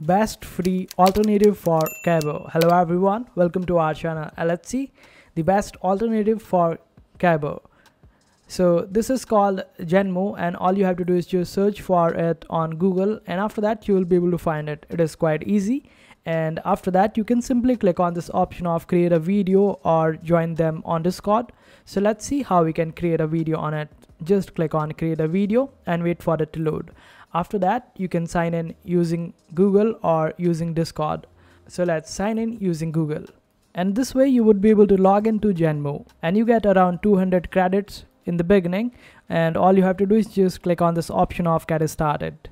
best free alternative for Kaiber. Hello everyone, welcome to our channel. Let's see the best alternative for Kaiber. So this is called Genmo, and all you have to do is just search for it on Google, and after that you will be able to find it. It is quite easy, and after that you can simply click on this option of create a video or join them on Discord. So let's see how we can create a video on it. Just click on create a video and wait for it to load. After that you can sign in using Google or using Discord. So let's sign in using Google, and this way you would be able to log into Genmo, and you get around 200 credits in the beginning, and all you have to do is just click on this option of get started.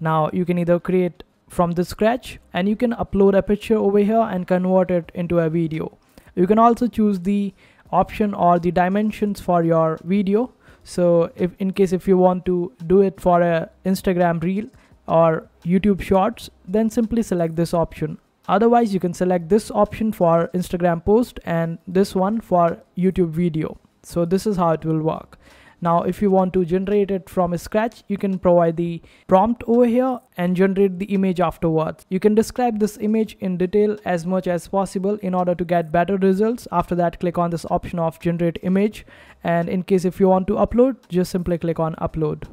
Now you can either create from the scratch, and you can upload a picture over here and convert it into a video. You can also choose the option or the dimensions for your video. So in case you want to do it for a Instagram reel or YouTube shorts, then simply select this option. Otherwise you can select this option for Instagram post and this one for YouTube video. So this is how it will work. Now if you want to generate it from scratch, you can provide the prompt over here and generate the image afterwards. You can describe this image in detail as much as possible in order to get better results. After that, click on this option of generate image, and in case if you want to upload, just simply click on upload,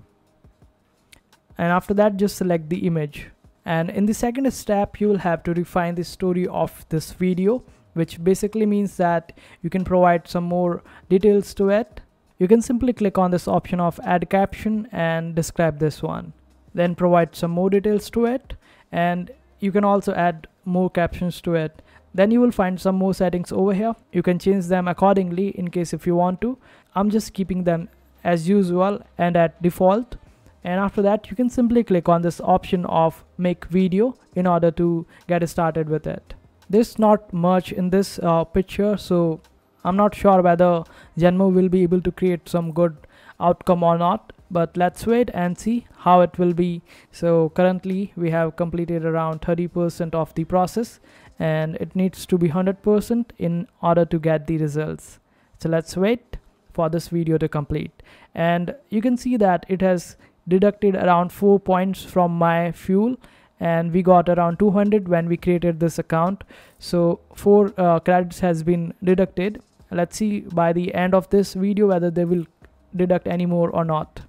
and after that just select the image. And in the second step, you will have to refine the story of this video, which basically means that you can provide some more details to it. You can simply click on this option of add caption and describe this one, then provide some more details to it, and you can also add more captions to it. Then you will find some more settings over here. You can change them accordingly in case if you want to. I'm just keeping them as usual and at default, and after that you can simply click on this option of make video in order to get started with it. There's not much in this picture, so I'm not sure whether Genmo will be able to create some good outcome or not, but let's wait and see how it will be. So currently we have completed around 30% of the process, and it needs to be 100% in order to get the results. So let's wait for this video to complete, and you can see that it has deducted around 4 points from my fuel, and we got around 200 when we created this account. So 4 credits has been deducted. Let's see by the end of this video whether they will deduct any more or not.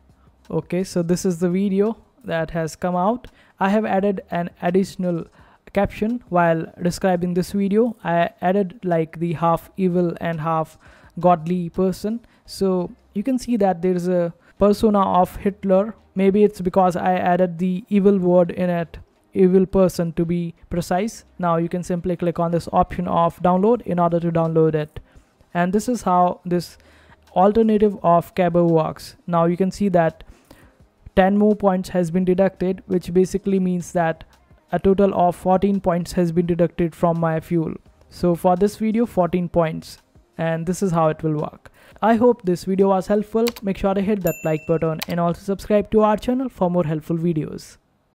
Okay, so this is the video that has come out. I have added an additional caption while describing this video. I added like the half evil and half godly person. So you can see that there is a persona of Hitler. Maybe it's because I added the evil word in it, evil person to be precise. Now you can simply click on this option of download in order to download it, and this is how this alternative of Kaiber works. Now you can see that 10 more points has been deducted, which basically means that a total of 14 points has been deducted from my fuel. So for this video, 14 points, and this is how it will work. I hope this video was helpful. Make sure to hit that like button and also subscribe to our channel for more helpful videos.